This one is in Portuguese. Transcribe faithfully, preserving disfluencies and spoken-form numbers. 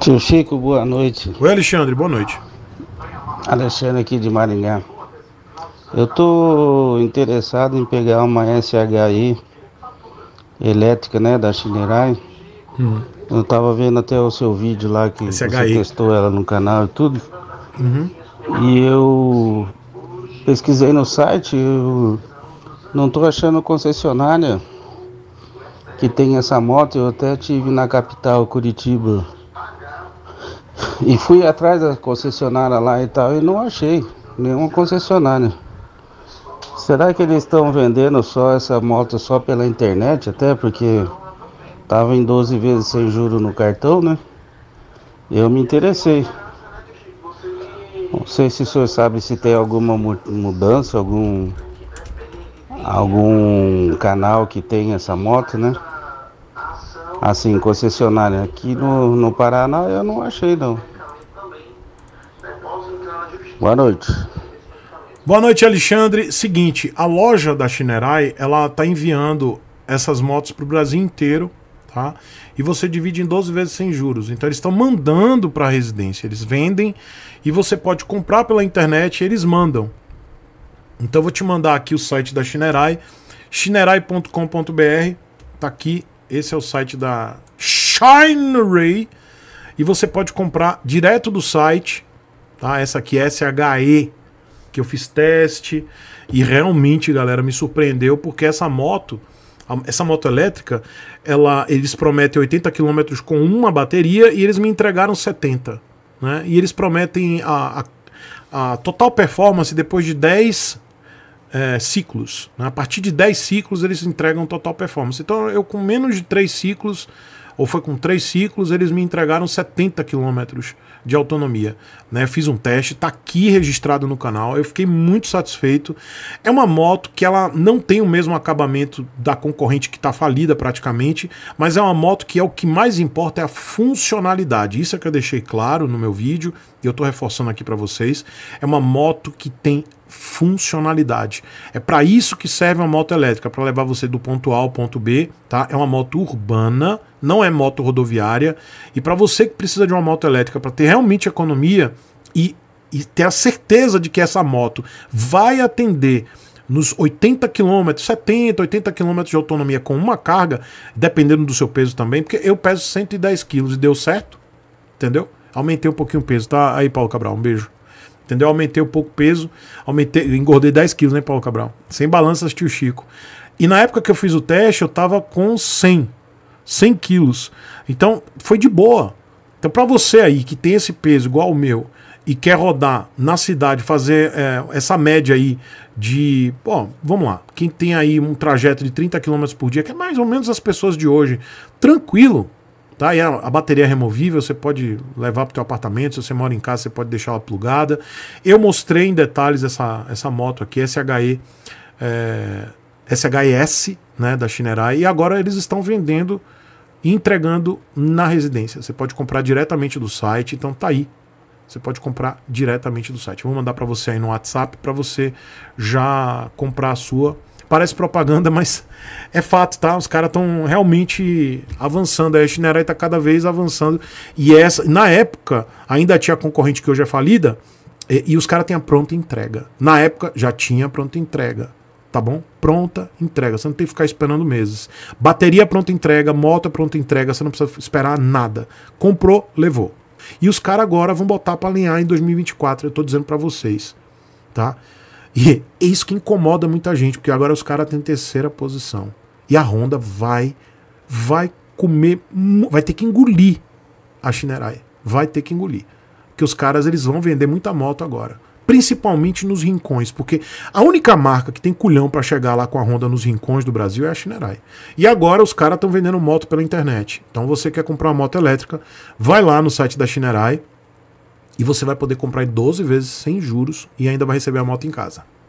Tio Chico, boa noite. Oi, Alexandre, boa noite. Alexandre aqui de Maringá. Eu tô interessado em pegar uma S H E elétrica, né, da Shineray. Uhum. Eu tava vendo até o seu vídeo lá que S H E. Você testou ela no canal e tudo. Uhum. E eu pesquisei no site, eu não tô achando concessionária que tem essa moto. Eu até tive na capital, Curitiba. E fui atrás da concessionária lá e tal, e não achei nenhuma concessionária. Será que eles estão vendendo só essa moto só pela internet? Até porque tava em doze vezes sem juros no cartão, né? Eu me interessei. Não sei se o senhor sabe se tem alguma mudança, algum, algum canal que tem essa moto, né? Assim, concessionária aqui no, no Paraná eu não achei não. Boa noite. Boa noite, Alexandre. Seguinte, a loja da Shineray, ela tá enviando essas motos pro Brasil inteiro, tá? E você divide em doze vezes sem juros. Então eles estão mandando para a residência, eles vendem e você pode comprar pela internet e eles mandam. Então eu vou te mandar aqui o site da Shineray, shineray ponto com ponto br, tá aqui. Esse é o site da Shineray. E você pode comprar direto do site, tá? Essa aqui é S H E, que eu fiz teste. E realmente, galera, me surpreendeu, porque essa moto, essa moto elétrica, ela, eles prometem oitenta quilômetros com uma bateria e eles me entregaram setenta. Né? E eles prometem a, a, a total performance depois de dez... É, ciclos, né? A partir de dez ciclos eles entregam total performance. Então eu, com menos de três ciclos, ou foi com três ciclos, eles me entregaram setenta quilômetros de autonomia, né? Fiz um teste, tá aqui registrado no canal. Eu fiquei muito satisfeito. É uma moto que ela não tem o mesmo acabamento da concorrente, que tá falida praticamente, mas é uma moto que é o que mais importa, é a funcionalidade. Isso é que eu deixei claro no meu vídeo e eu tô reforçando aqui para vocês. É uma moto que tem funcionalidade. É para isso que serve uma moto elétrica, para levar você do ponto A ao ponto B, tá? É uma moto urbana, não é moto rodoviária. E para você que precisa de uma moto elétrica para ter realmente economia e, e ter a certeza de que essa moto vai atender nos oitenta quilômetros, setenta, oitenta quilômetros de autonomia com uma carga, dependendo do seu peso também, porque eu peso cento e dez quilos e deu certo, entendeu? Aumentei um pouquinho o peso, tá? Aí, Paulo Cabral, um beijo. Entendeu? Aumentei um pouco o peso, aumentei, engordei dez quilos, né, Paulo Cabral? Sem balanças, tio Chico. E na época que eu fiz o teste, eu tava com cem quilos. Então, foi de boa. Então, para você aí que tem esse peso igual o meu e quer rodar na cidade, fazer é, essa média aí de... Bom, vamos lá. Quem tem aí um trajeto de trinta quilômetros por dia, que é mais ou menos as pessoas de hoje, tranquilo. Tá? E a, a bateria é removível, você pode levar para o seu apartamento, se você mora em casa, você pode deixar ela plugada. Eu mostrei em detalhes essa, essa moto aqui, S H E, é, S H E S, né, da Shineray, e agora eles estão vendendo e entregando na residência. Você pode comprar diretamente do site, então tá aí. Você pode comprar diretamente do site. Eu vou mandar para você aí no WhatsApp para você já comprar a sua. Parece propaganda, mas é fato, tá? Os caras estão realmente avançando. A Shineray está cada vez avançando. E essa, na época, ainda tinha concorrente que hoje é falida. E, e os caras têm a pronta entrega. Na época, já tinha pronta entrega. Tá bom? Pronta entrega. Você não tem que ficar esperando meses. Bateria pronta entrega, moto pronta entrega. Você não precisa esperar nada. Comprou, levou. E os caras agora vão botar para alinhar em dois mil e vinte e quatro. Eu tô dizendo para vocês, tá? E é isso que incomoda muita gente, porque agora os caras têm terceira posição. E a Honda vai, vai comer, vai ter que engolir a Shineray. Vai ter que engolir. Porque os caras, eles vão vender muita moto agora. Principalmente nos rincões, porque a única marca que tem culhão para chegar lá com a Honda nos rincões do Brasil é a Shineray. E agora os caras estão vendendo moto pela internet. Então você quer comprar uma moto elétrica, vai lá no site da Shineray e você vai poder comprar em doze vezes sem juros e ainda vai receber a moto em casa.